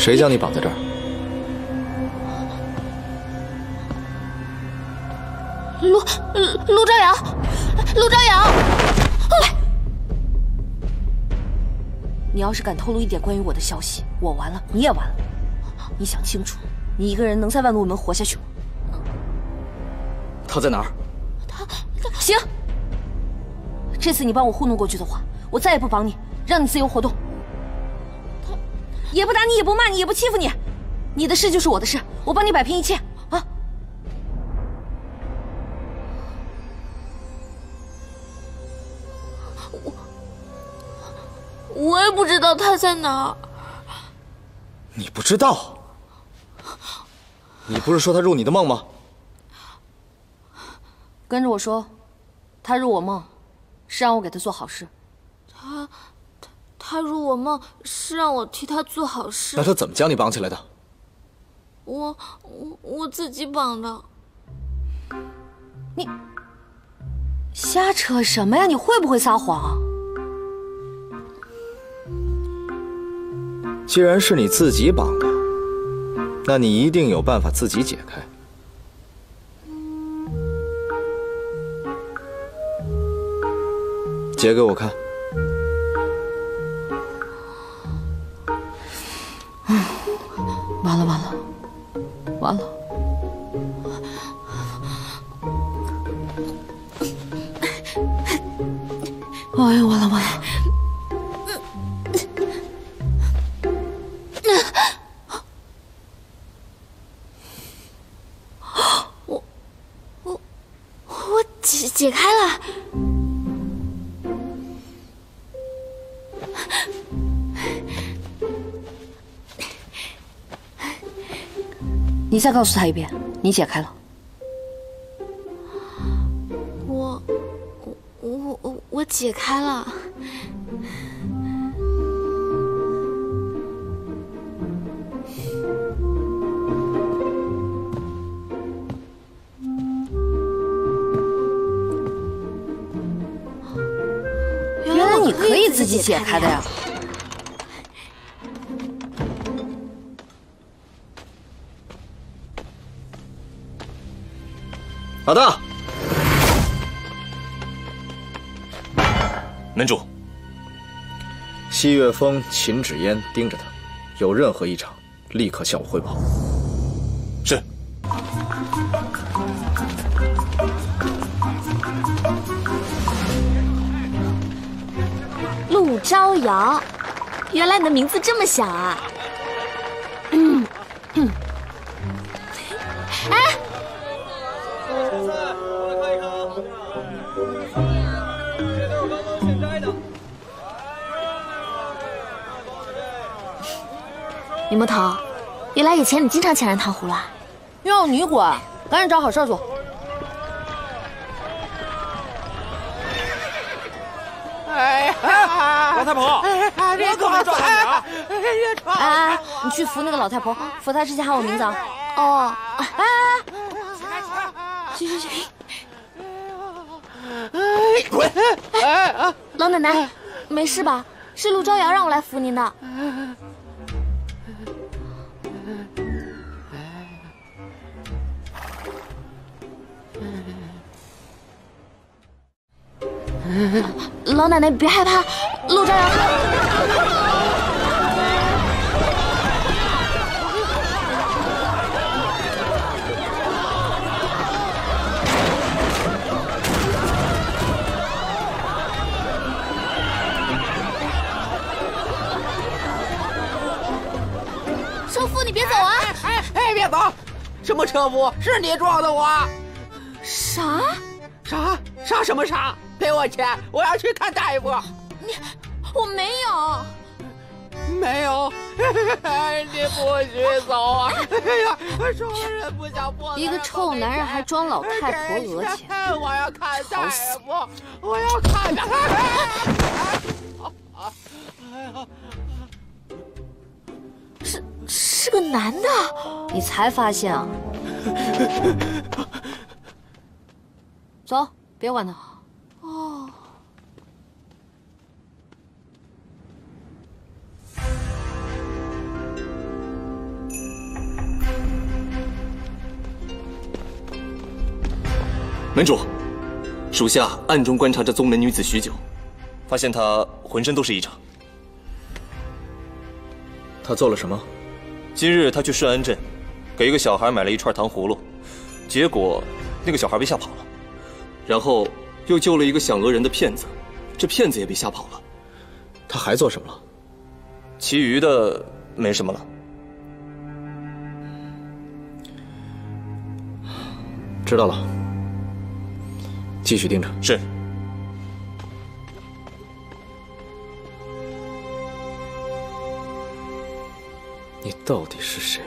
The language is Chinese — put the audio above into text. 谁将你绑在这儿？陆朝阳，陆朝阳，你要是敢透露一点关于我的消息，我完了，你也完了。你想清楚，你一个人能在万路门活下去吗？他在哪儿？他行，这次你帮我糊弄过去的话，我再也不绑你，让你自由活动。 也不打你，也不骂你，也不欺负你，你的事就是我的事，我帮你摆平一切啊！我也不知道他在哪儿。你不知道？你不是说他入你的梦吗？跟着我说，他入我梦，是让我给他做好事。他入我梦是让我替他做好事。那他怎么将你绑起来的？我自己绑的。你瞎扯什么呀？你会不会撒谎？既然是你自己绑的，那你一定有办法自己解开。解给我看。 完了！哎呀，完了！我解开了，你再告诉他一遍，你解开了。我解开了。原来你可以自己解开的呀。 老大，门主，西岳峰、秦芷嫣盯着他，有任何异常，立刻向我汇报。是。陆朝瑶，原来你的名字这么响啊！哎。 李魔头，原来以前你经常抢人糖葫芦啊！哟，你滚，赶紧找好事做。哎呀，老太婆，别给我抓你啊！哎，你去扶那个老太婆，扶她之前喊我名字啊！哦，去。滚！老奶奶，没事吧？是陆朝阳让我来扶您的。 老奶奶，别害怕，陆朝阳。车夫，你别走啊！别走！什么车夫？是你撞的我！啥什么啥？ 赔我钱！我要去看大夫。我没有，你不许走啊！哎呀，仇人不想报。一个臭男人还装老太婆讹钱，我要看大夫，我要看大夫。是个男的，你才发现啊！走，别管他。 哦，门主，属下暗中观察着宗门女子许久，发现她浑身都是异常。她做了什么？今日她去顺安镇，给一个小孩买了一串糖葫芦，结果那个小孩被吓跑了，然后又救了一个响鹅人的骗子，这骗子也被吓跑了。她还做什么了？其余的没什么了。 知道了，继续盯着。是。你到底是谁？